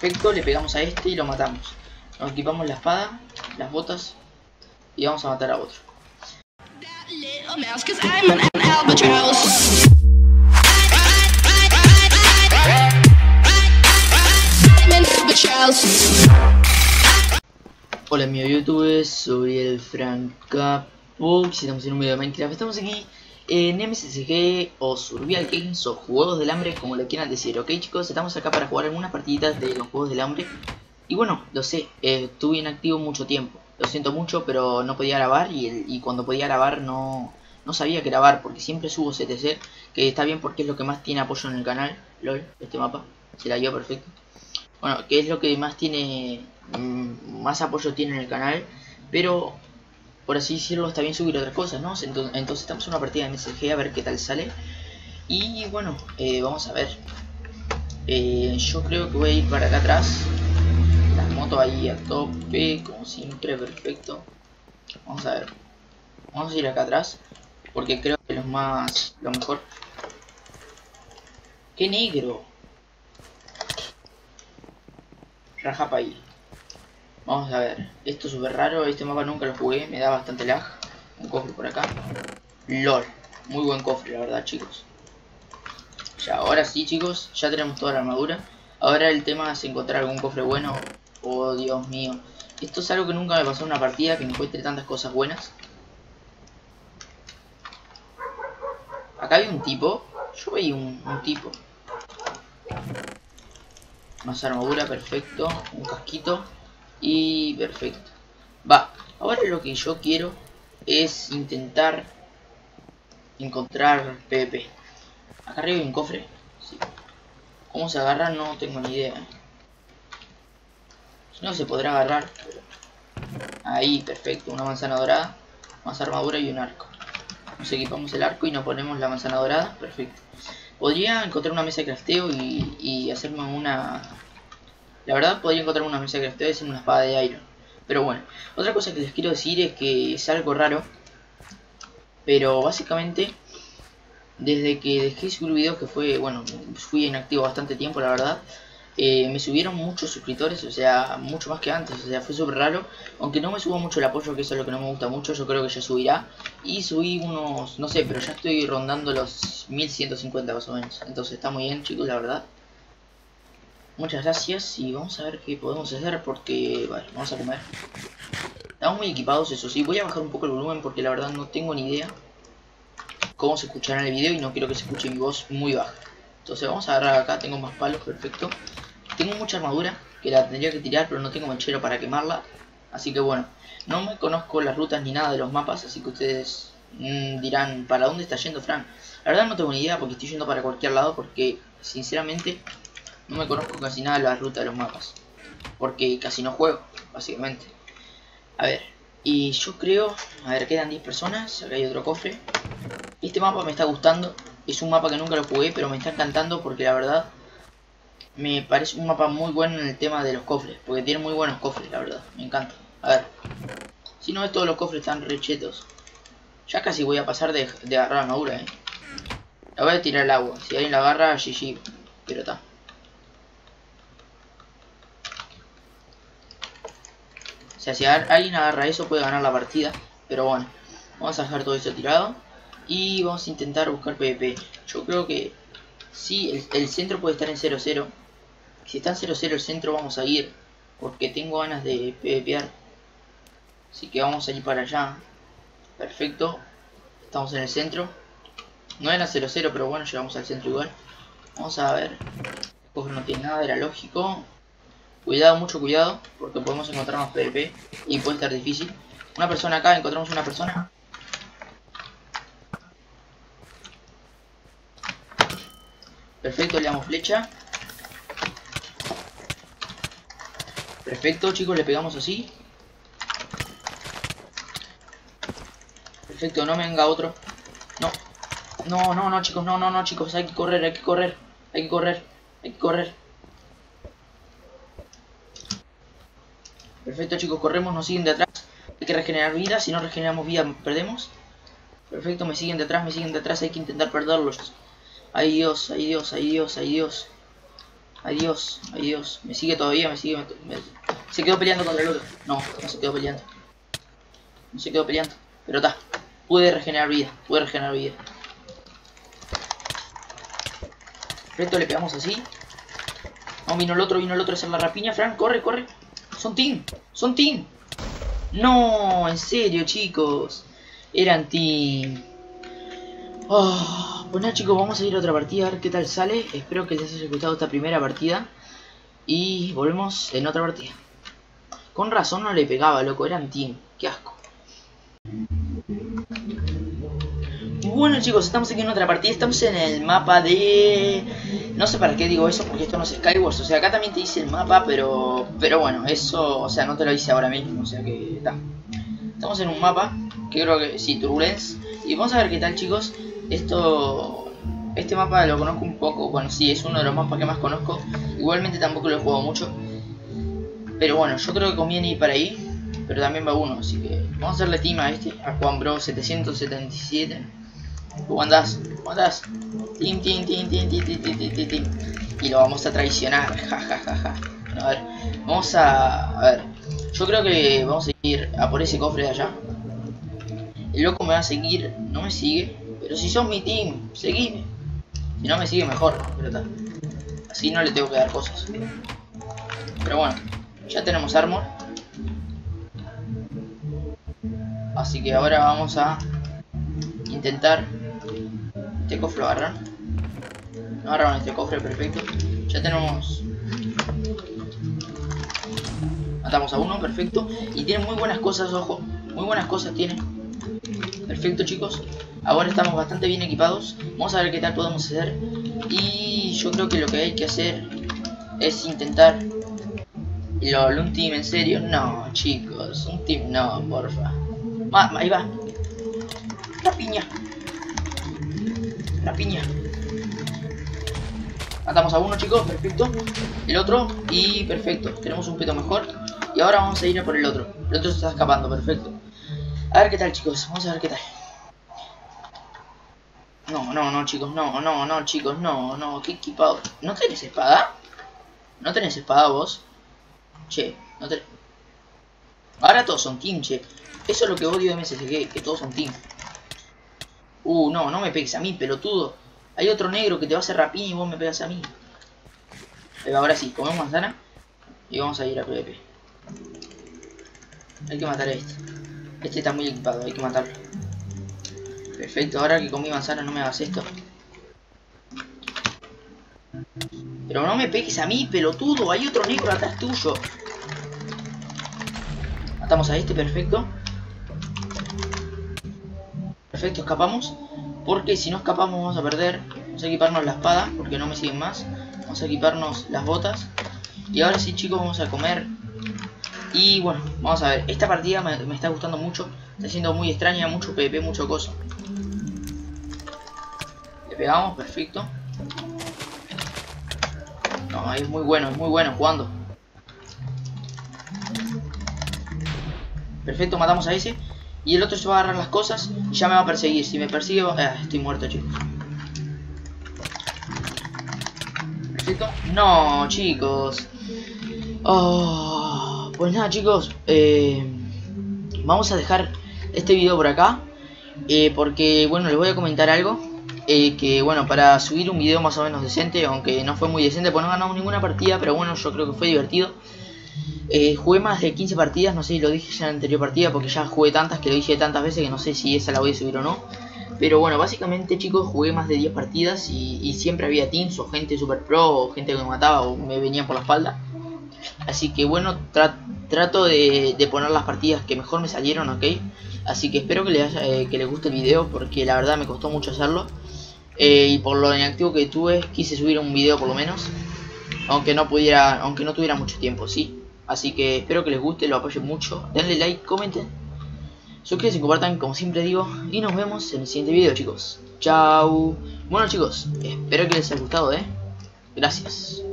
respecto, le pegamos a este y lo matamos. Nos equipamos la espada, las botas y vamos a matar a otro. Hola amigos youtubers, soy Elfrancapox y estamos en un video de Minecraft. Estamos aquí en MCSG o Survival Games o Juegos del Hambre, como le quieran decir, ok chicos. Estamos acá para jugar algunas partiditas de los Juegos del Hambre. Y bueno, lo sé, estuve inactivo mucho tiempo, lo siento mucho, pero no podía grabar y cuando podía grabar no sabía qué grabar, porque siempre subo CTC, que está bien porque es lo que más tiene apoyo en el canal. LOL, este mapa, se la dio perfecto. Bueno, que es lo que más tiene, más apoyo tiene en el canal, pero por así decirlo está bien subir otras cosas, ¿no? Entonces estamos en una partida de MCSG a ver qué tal sale. Y bueno, vamos a ver. Yo creo que voy a ir para acá atrás. Las motos ahí a tope, como siempre, perfecto. Vamos a ver. Vamos a ir acá atrás, porque creo que lo mejor. ¡Qué negro! Raja para ahí. Vamos a ver, esto es súper raro, este mapa nunca lo jugué, me da bastante lag. Un cofre por acá. LOL, muy buen cofre la verdad chicos. Ya, ahora sí chicos, ya tenemos toda la armadura. Ahora el tema es encontrar algún cofre bueno. Oh Dios mío, esto es algo que nunca me pasó en una partida, que me encuentre tantas cosas buenas. Acá hay un tipo, yo veía un tipo. Más armadura, perfecto, un casquito. Y perfecto. Va, ahora lo que yo quiero es intentar encontrar PvP. Acá arriba hay un cofre, sí. ¿Cómo se agarra? No tengo ni idea. No se podrá agarrar, pero... ahí, perfecto, una manzana dorada. Más armadura y un arco. Nos equipamos el arco y nos ponemos la manzana dorada, perfecto. Podría encontrar una mesa de crafteo y hacerme una... La verdad podría encontrar una mesa de crafteo y hacerme una espada de iron. Pero bueno, otra cosa que les quiero decir es que es algo raro. Pero básicamente, desde que dejé subir videos, que fue... bueno, fui inactivo bastante tiempo la verdad. Me subieron muchos suscriptores, o sea, mucho más que antes, o sea, fue súper raro. Aunque no me subo mucho el apoyo, que eso es lo que no me gusta mucho, yo creo que ya subirá. Y subí unos, no sé, pero ya estoy rondando los 1150 más o menos. Entonces está muy bien chicos, la verdad. Muchas gracias y vamos a ver qué podemos hacer porque, vale, vamos a comer. Estamos muy equipados, eso sí, voy a bajar un poco el volumen porque la verdad no tengo ni idea cómo se escuchará en el video y no quiero que se escuche mi voz muy baja. Entonces vamos a agarrar acá, tengo más palos, perfecto. Tengo mucha armadura que la tendría que tirar, pero no tengo mechero para quemarla. Así que bueno, no me conozco las rutas ni nada de los mapas, así que ustedes dirán, ¿para dónde está yendo Fran? La verdad no tengo ni idea porque estoy yendo para cualquier lado, porque sinceramente no me conozco casi nada de la ruta de los mapas, porque casi no juego, básicamente. A ver, y yo creo, a ver, quedan 10 personas, acá hay otro cofre. Este mapa me está gustando, es un mapa que nunca lo jugué, pero me está encantando porque la verdad... me parece un mapa muy bueno en el tema de los cofres, porque tiene muy buenos cofres, la verdad, me encanta. A ver, si no ves, todos los cofres están rechetos. Ya casi voy a pasar de agarrar armadura, La voy a tirar al agua, si alguien la agarra, GG, pero está. O sea, si alguien agarra eso puede ganar la partida, pero bueno, vamos a dejar todo eso tirado. Y vamos a intentar buscar PvP, yo creo que... sí, el centro puede estar en 0-0. Si está en 0-0 el centro vamos a ir, porque tengo ganas de PvPar. Así que vamos a ir para allá. Perfecto. Estamos en el centro. No era 0-0, pero bueno, llegamos al centro igual. Vamos a ver. El cofre no tiene nada, era lógico. Cuidado, mucho cuidado, porque podemos encontrarnos PvP y puede estar difícil. Una persona acá, encontramos una persona. Perfecto, le damos flecha. Perfecto, chicos, le pegamos así. Perfecto, no venga otro. No. No, chicos, no, chicos, hay que correr, hay que correr. Perfecto, chicos, corremos, nos siguen de atrás. Hay que regenerar vida, si no regeneramos vida perdemos. Perfecto, me siguen de atrás, hay que intentar perderlos. Ay Dios, ay Dios, ay Dios, ay Dios. Adiós, adiós. Me sigue todavía, me sigue. Se quedó peleando contra el otro. No, no se quedó peleando. No se quedó peleando. Pero está. Puede regenerar vida, puede regenerar vida. Recto le pegamos así. No, vino el otro a hacer la rapiña. Fran, corre, corre. Son team, son team. No, en serio, chicos. Eran team. Oh, bueno, chicos, vamos a ir a otra partida a ver qué tal sale. Espero que les haya gustado esta primera partida. Y volvemos en otra partida. Con razón no le pegaba, loco. Eran team. Qué asco. Bueno, chicos, estamos aquí en otra partida. Estamos en el mapa de... No sé para qué digo eso, porque esto no es Skywars. O sea, acá también te dice el mapa, pero bueno, eso... O sea, no te lo dice ahora mismo. O sea que... está. Estamos en un mapa, que creo que... Sí, Turbulence. Y vamos a ver qué tal, chicos. Esto... Este mapa lo conozco un poco. Bueno, sí, es uno de los mapas que más conozco. Igualmente tampoco lo juego mucho. Pero bueno, yo creo que conviene ir para ahí. Pero también va uno, así que... Vamos a hacerle team a este, a JuanBro 777. ¿Cómo andás? ¿Cómo andás? Tim, tim, tim, tim, tim, tim, tim, tim, tim. Y lo vamos a traicionar, ja, ja, ja, ja. Bueno, a ver, vamos a... ver, yo creo que vamos a ir a por ese cofre de allá. El loco me va a seguir, no me sigue. Pero si sos mi team, seguime. Si no me sigue mejor, pero tal. Así no le tengo que dar cosas. Pero bueno, ya tenemos armor. Así que ahora vamos a intentar... Este cofre lo agarran. No agarraron este cofre, perfecto. Ya tenemos... Matamos a uno, perfecto. Y tiene muy buenas cosas, ojo. Muy buenas cosas tiene. Perfecto, chicos. Ahora estamos bastante bien equipados. Vamos a ver qué tal podemos hacer. Y yo creo que lo que hay que hacer es intentar... LOL, un team en serio. No, chicos. Un team no, porfa. Ahí va. La piña. La piña. Matamos a uno, chicos, perfecto. El otro, y perfecto. Tenemos un peto mejor. Y ahora vamos a ir a por el otro. El otro se está escapando, perfecto. A ver qué tal, chicos, vamos a ver qué tal. No, no, no, chicos, no, no, no, chicos, no, no, qué equipado. ¿No tenés espada? ¿No tenés espada vos? Che, no tenés. Ahora todos son team, che. Eso es lo que odio de MCSG, que todos son team. No, no me pegues a mí, pelotudo. Hay otro negro que te va a hacer rapiña y vos me pegas a mí. Ahora sí, comemos manzana. Y vamos a ir a PvP. Hay que matar a este. Este está muy equipado, hay que matarlo. Perfecto, ahora que comí manzana no me hagas esto. Pero no me pegues a mí, pelotudo. Hay otro negro atrás tuyo. Matamos a este, perfecto. Perfecto, escapamos. Porque si no escapamos vamos a perder. Vamos a equiparnos la espada, porque no me siguen más. Vamos a equiparnos las botas. Y ahora sí, chicos, vamos a comer. Y bueno, vamos a ver. Esta partida me está gustando mucho. Está siendo muy extraña, mucho PvP, mucho coso. Le pegamos, perfecto. No, es muy bueno jugando. Perfecto, matamos a ese. Y el otro se va a agarrar las cosas y ya me va a perseguir. Si me persigue... estoy muerto, chicos. ¿Perfecto? No, chicos. Oh, pues nada, chicos. Vamos a dejar este video por acá. Porque, bueno, les voy a comentar algo. Que, bueno, para subir un video más o menos decente. Aunque no fue muy decente, pues no ganamos ninguna partida. Pero bueno, yo creo que fue divertido. Jugué más de 15 partidas, no sé si lo dije ya en la anterior partida, porque ya jugué tantas que lo dije tantas veces que no sé si esa la voy a subir o no. Pero bueno, básicamente, chicos, jugué más de 10 partidas y siempre había teams o gente super pro o gente que me mataba o me venía por la espalda. Así que bueno, trato de poner las partidas que mejor me salieron, ¿ok? Así que espero que les guste el video, porque la verdad me costó mucho hacerlo. Y por lo inactivo que tuve, quise subir un video por lo menos, aunque no tuviera mucho tiempo, ¿sí? Así que espero que les guste, lo apoyen mucho. Denle like, comenten, suscríbanse y compartan, como siempre digo. Y nos vemos en el siguiente video, chicos. Chao. Bueno, chicos, espero que les haya gustado, Gracias.